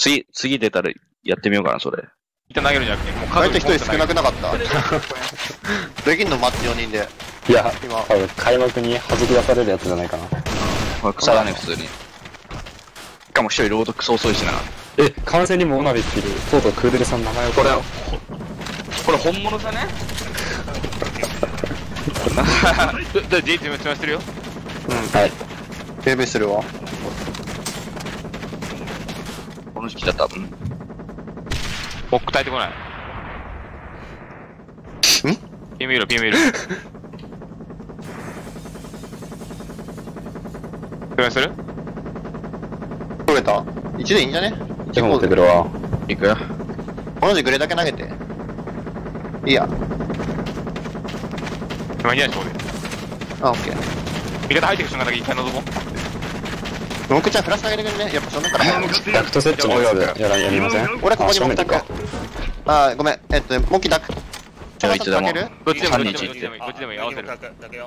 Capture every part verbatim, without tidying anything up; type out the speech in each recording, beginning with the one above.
次、次出たらやってみようかな、それ。一旦投げるんじゃなくて、もう数一人少なくなかったできんの待ってよにんで。いや、今、開幕に弾き出されるやつじゃないかな。まあ、腐らね、普通に。しかも一人朗読早々しながら。え、完全にもうお鍋ってる。とうとうクーデルさんの名前を。これ、これ本物だね。だ、ジェイチ打ち回してるよ。うん、はい。警備してるわ。この時期だった、多分。ボック耐えてこない。ん？ ピーエム いる、ピーエム いる。どうする？取れた。いちでいいんじゃね？いち持ってくるわ。いくよ。この時グレだけ投げて。いいや。今いないでしょ、俺。あ、オッケー。味方入ってくる瞬間だけ一回覗こう。僕ちゃんフラッシュ投げてくるね。やっぱ正面から。ダクトセットもやる。やりません？俺ここに持ってくる。あ、ごめん。えっと、モッキーダク。じゃあいつでも。どっちでもいい。どっちでもいい。どっちでもいい。合わせる。うん。い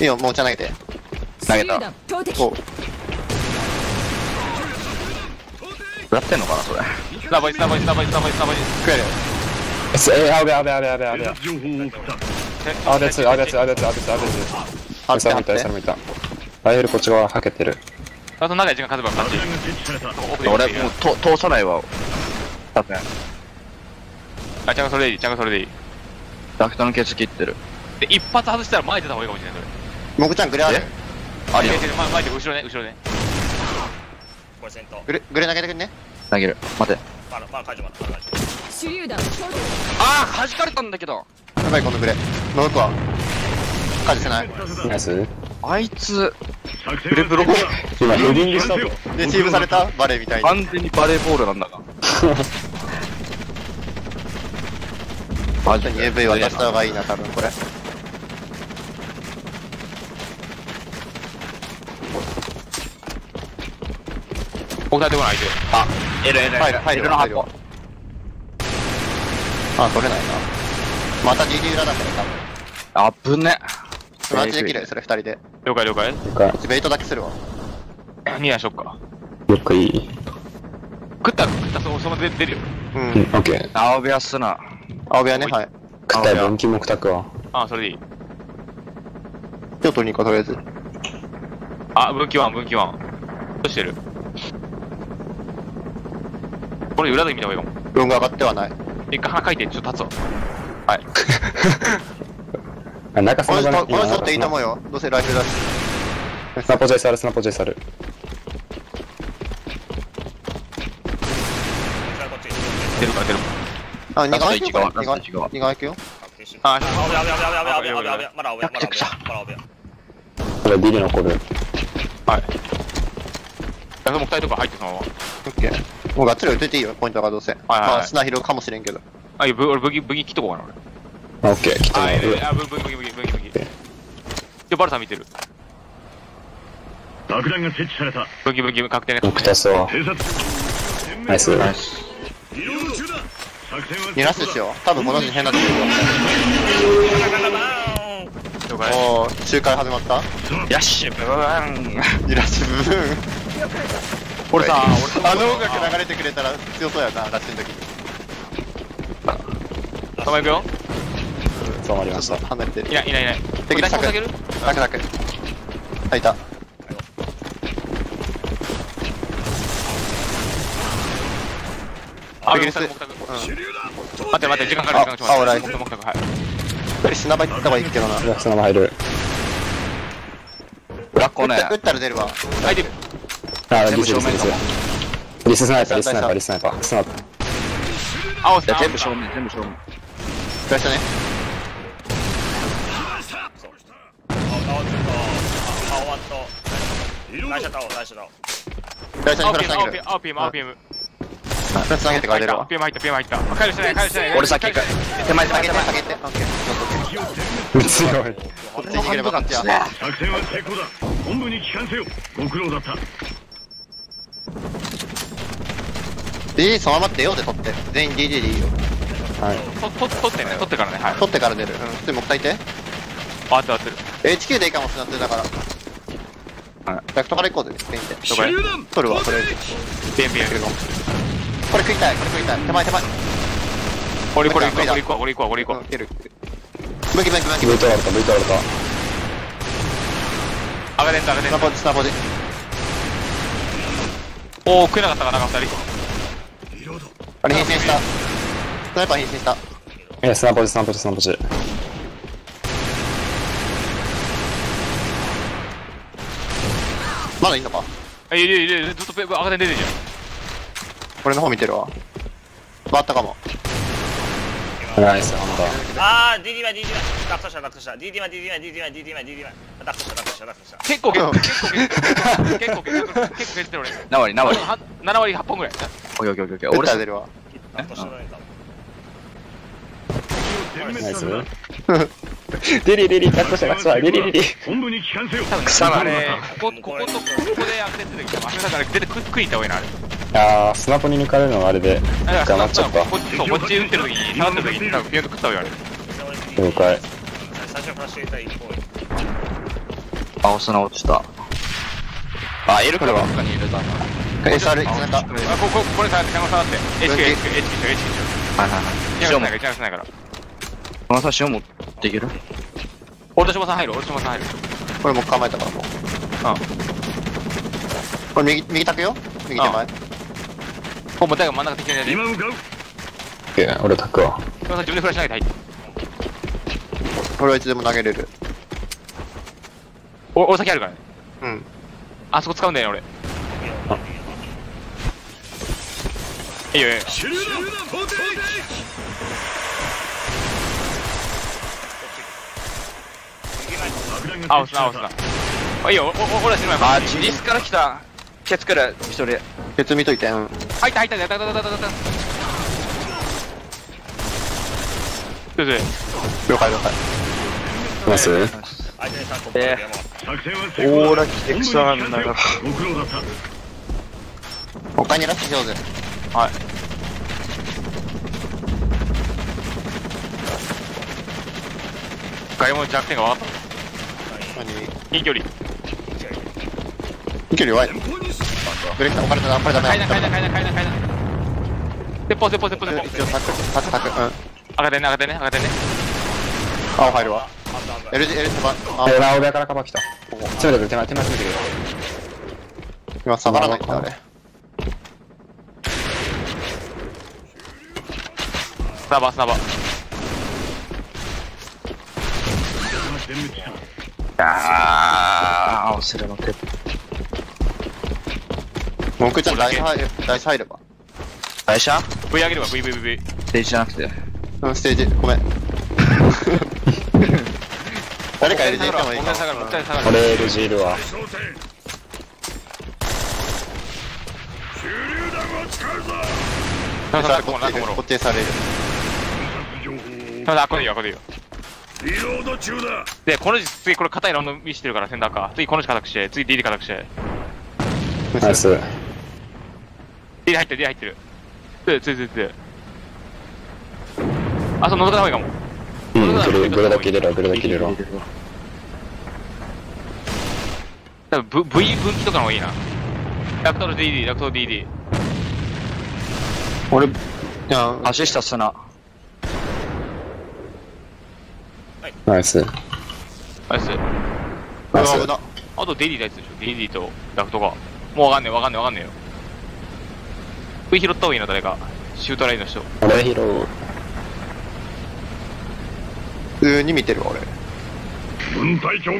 いよ、もうちゃん投げて。投げた。お。やってんのかなそれ。スタバイスタバイスタバイスタバイスタバイス。食える。え、あべあべあべあべあべ。あべつあべつあべつあべつあべつ。あ、下向いた下向いた。ライフルこっち側はけてる。あと長い時間勝てば勝ち。俺もうと通さないわ。多分。あ、ちゃんがそれでいい。ちゃんがそれでいい。ダクトのケツ切ってる。で一発外したら前出た方がいいかもしれない。モクちゃんグレある。ありよ。前で後ろね後ろね。グレグレ投げてくんね。投げる。待て。ああ弾かれたんだけど。やばいこのグレ。ノークは。感じてない。ナイス。あいつ。グレブロック。今ヘディングしたと。レシーブされたバレーみたいに。完全にバレーボールなんだが。本当に エーブイ 渡した方がいいな多分これ。僕立てこないで。あ、エルエルエル。入るの入る。あ、取れないな。また ジーディー 裏だから多分。あぶね。同じできるそれふたりで。了解了解。ベイトだけするわ。にやしょっか。よくいい。食った食ったそのまま出るよ。うん。オッケー。青部屋すな。青部屋ねはい。食ったよ。分岐も食ったわ。あ、それでいい。ちょっとに個とりあえず。あ、分岐ワン分岐ワン。どうしてる？これ裏で見た方がいいかも。ロング上がってはない。一回かいてちょっと立つわ。はい。この人っていいと思うよ。どうせライフだし。スナポジェイサル、スナポジェイサル。出るか出るか。あ、にがいくよ。にがいくよ。あ、やべやべやべやべやべやべ。まだ青べや。まだ青べや。これビリのコール。はい。あ、でもふたりとか入ってそのまま。オッケー。もうがっつり打てていいよ、ポイントがどうせ。まあ、砂拾うかもしれんけど。あ、いや、俺、ブギ、ブギ切っとこうかな、俺。オッケー、切っとこう。あ、ブギ、ブギ、ブギ、ブギ、ブギ。で、バルさん見てる。爆弾が設置された。ブギ、ブギ、確定ね。僕たちは。ナイス、ナイス。にラスですよ。多分この時変なところ。おぉ、周回始まった？よし、ブーン。にラスブーン。俺さ、あの音楽流れてくれたら強そうやな、ラッシュの時に。捕まえくよ。捕まりました。離れてる。いないいないいない。敵だけだけ。だけだけ。あ、いた。あ、待って待って、時間かかる時間かかる。あ、俺はい。これ砂場行った方がいいけどな。砂場入る。ブラックをね。打ったら出るわ。入ってる。ああ、リススナイパー、リススナイパー、リススナイパー、スナイパー。青さ、全部正面、全部正面。出したね。出した、出した。出した、出した。青ピーム、青ピーム。出した、投げて帰れるわ。ピーム入った、ピーム入った。帰るしない、帰るしない。俺先行く。手前、下げて、下げて。強い。こっちに行ければ勝ちや。作戦は成功だ。本部に帰還せよ。ご苦労だった。ディーディー そのまま出ようで取って全員 ディーディー でいいよ。はい、取ってね、取ってからね。はい、取ってから出る。うん、普通にもったいて。あ、当てる当てる。エイチキュー でいいかもしれない。だからはい。ダクトから行こうぜ、全員で。取るわ、それ。全部やってるの。これ食いたい、これ食いたい。手前手前。俺これ行こう、俺行こう、俺行こう、俺行こう。出る。向き向き向き。向いたられた、向いたられた。上がれた、上がれた。スナポジ、スナポジ。おー、食えなかったかな、ふたり。あれ変身した。スナイパー変身した。え、スナポジ、スナポジ、スナポジ。まだいんのか？あ、いるいるいる、ずっとペ赤点出てるじゃん。俺の方見てるわ。回ったかも。ナイス、なんだ。あー、ディーディーワン、ディーディーワン。ダクトした、ダクトした。ディーディーワン、ディーディーワン、ディーディーワン、ディーディーワン、ディーディーワン。ダクトした、ダクトした、ダクトした。結構、結構、結構、結構、結構、結構蹴ってる俺。何割、何割。なな割、はっぽんぐらい。おいおいおいおいおい。俺出るわ。ダクトした、ダクトした。ナイス。リリリリ、ダクトした、ダクトした。リリリリ。草だね。こことここでアクセスできた。だから出て食いた方がいいなあれ。ああ、スナポに抜かれるのがあれで捕まっちゃった。こっち打ってる時に、下がってる時に多分ピュンと食った方がいいあれ。了解。最初から知りたい一方。あ、お砂落ちた。あ、エルクだわ。他に入れたな。エスアール 繋がった。こここれ下がって、下がって。エイチキュー エイチキュー エイチキュー エイチキュー。はいはいはい。一応ないから、一応ないから。この差しを持っていける？俺と島さん入る、俺と島さん入る。これもう構えたからもう。うん。これ右、右卓よ？右手前。ほぼ、だから真ん中的にやる。今向かう。いや、俺卓は。島さん自分でフラッシュ投げて入って。俺はいつでも投げれる。お、俺先あるからね。うん。あそこ使うんだよね、俺。いいよいいよ。あ、押すな、押すな。いいよ、俺死ぬ前。あ、リスから来た。ケツから、一人。ケツ見といて。入った、入った、入った、入った、入った。どうぞ。了解、了解。います？えー。オーラ来てくさんだが。他にラッシュ上手。はい。外も弱点が分かった。いい距離。いい距離弱い。ブレーキさん置かれたな、置かれたな。階段階段階段階段階段。鉄砲鉄砲鉄砲鉄砲。一応タクタクタク。うん。上がってね上がってね上がってね。青入るわ。L 字 L サバ。え、ラオベからカバー来た。詰めてくれ手前手前詰めてくれ。今下がらないんだあれ。サバサバ。ああ、おしれの手。文句ちゃん、台車入れば。台車 ?V 上げれば、V、V、V。ステージじゃなくて。うん、ステージ、ごめん。誰か エルジー いてもいいか。俺 エルジー いるわ。ただ、こっちされる。ただ、これいいよ、これいいよ。リロード中だ。で、この時次これ硬いラウンド見してるからセンターか。次この時硬くして、次 ディーディー 硬くして。ナイス。ディーディー 入ってる、ディーディー 入ってる。で、ついついつい。あ、そう、覗かない方がいいかも。うん、グル、グルだけ入れろ、グルだけ入れろ。多分、V、V 分岐とかの方がいいな。ダクトル ディーディー、ダクトル ディーディー。俺、いや、アシスタスな。ナイス。ナイス。ナイス。あとディーディーのやつでしょ。ディーディーとダクトが。もうわかんねえ、わかんねえ、わかんねえよ。V 拾った方がいいな、誰か。シュートラインの人。俺拾う。普通に見てるわ、俺。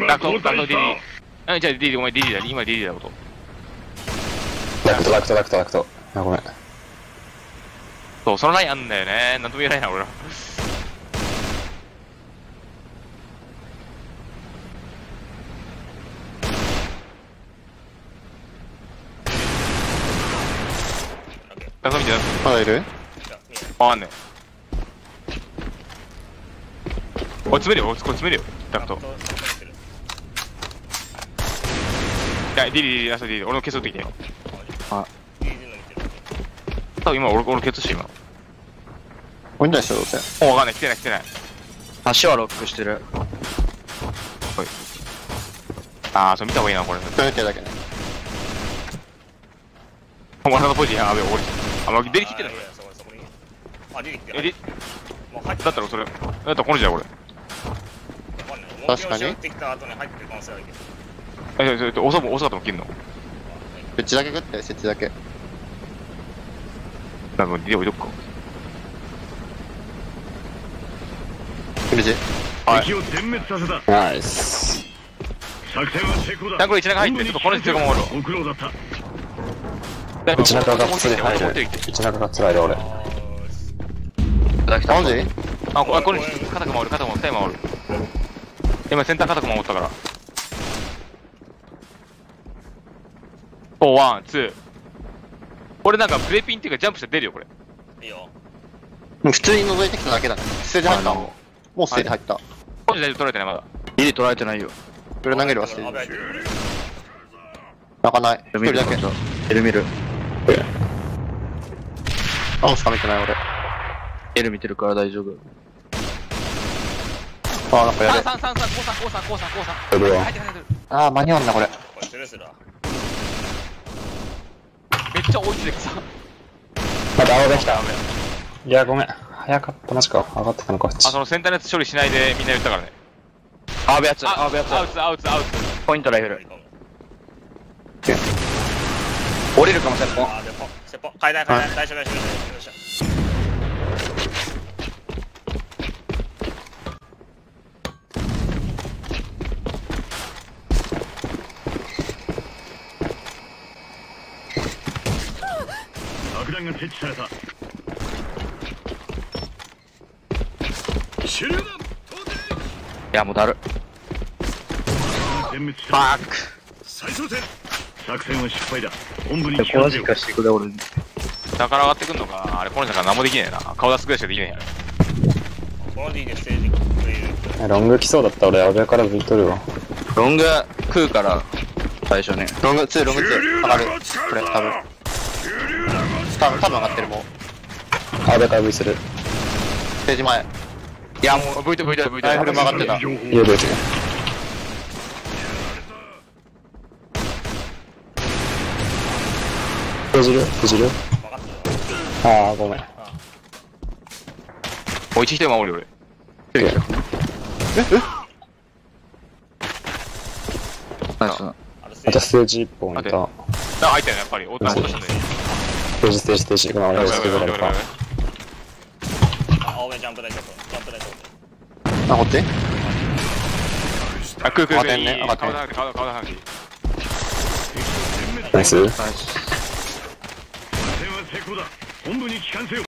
ダクト、ダクト、ディーディー。あ、じゃあ ディーディー、ごめん、ディーディー だ。今 ディーディー だこと。ダクト、ダクト、ダクト、ダクト。あ、ごめん。そう、そのラインあんだよね。なんとも言えないな、俺ら。ダクト見てる？まだいる？わかんねえ。おい、詰めるよ、おい、詰めるよ、ダクト。いや、ディリディリ、ラストディリ、俺のケツ打ってきてよ。あ。多分今、俺、俺のケツして、今。おいんじゃないっしょ、どうせ。お、わかんない、来てない、来てない。足はロックしてる。はい。あー、それ見た方がいいな、これ。だけだけね。お前のポジやべえ、俺。あ、まあ、出り切ってない。あ、出り切ってない。だったらそれ、だったらこれじゃん、これ。確かに。え、それと、おそば、おそばとも切るの。設置だけ食って、設置だけ。多分、リレー置いとくか。敵を全滅させた。ナイス。これ一中入って、ちょっとこの人が守るわ。一中がつり入る。一中がつらいで俺。マジ？あ、これ肩が回る、肩も手回る。今センター肩が守ったから。お、ワン、ツー。これなんかブレピンっていうかジャンプして出るよこれ。いいよ。普通に覗いてきただけだ。捨てて入った。もう捨てて入った。これ大丈夫、取られてないまだ。入れ取られてないよ。これ投げるわしてる。泣かない。一人だけ。L 見る。あ、つかめてない俺。L 見てるから大丈夫。あ、なんかやる。三三三三、五三五三五三五三。入ってる入ってる。あ、間に合わんなこれ。めっちゃ落ちてくさ。まだ青できた。いやごめん。早かったマジか。上がってたのか。あ、そのセンターのやつ処理しないでみんな言ったからね。アウトアウトアウトアウトポイントライフル降りるかもしれない。セポ階段階段大丈夫大丈夫よっしゃ。爆弾が設置された。終了だ。いやもうだるファーク。作戦は失敗だ。本部に近づかしてくれ。俺下から上がってくんのかあれ。この人から何もできねえな。顔出すくらいしかできねえや。ロング来そうだった俺。アベからずっとるわ。ロング食うから最初ね。ロングツーロングツー上がるこれ。多分多分多分上がってる。もうアベから V する。ステージ前。いやもう V と V と V とライフル曲がってた。いや V と削る削る。ああごめん。おいちひとり守るよ俺。ええ。何すんの。またステージ一本いた。あ入ったよねやっぱり。落としたね。ステージステージステージ。ごめん俺がステージだった。あ青めジャンプ台ジャンプジャンプ台ジャンプ。あ掘って。あくくくくいいね。あ顔だけ顔だ顔だけ。ナイス。本部に帰還せよ。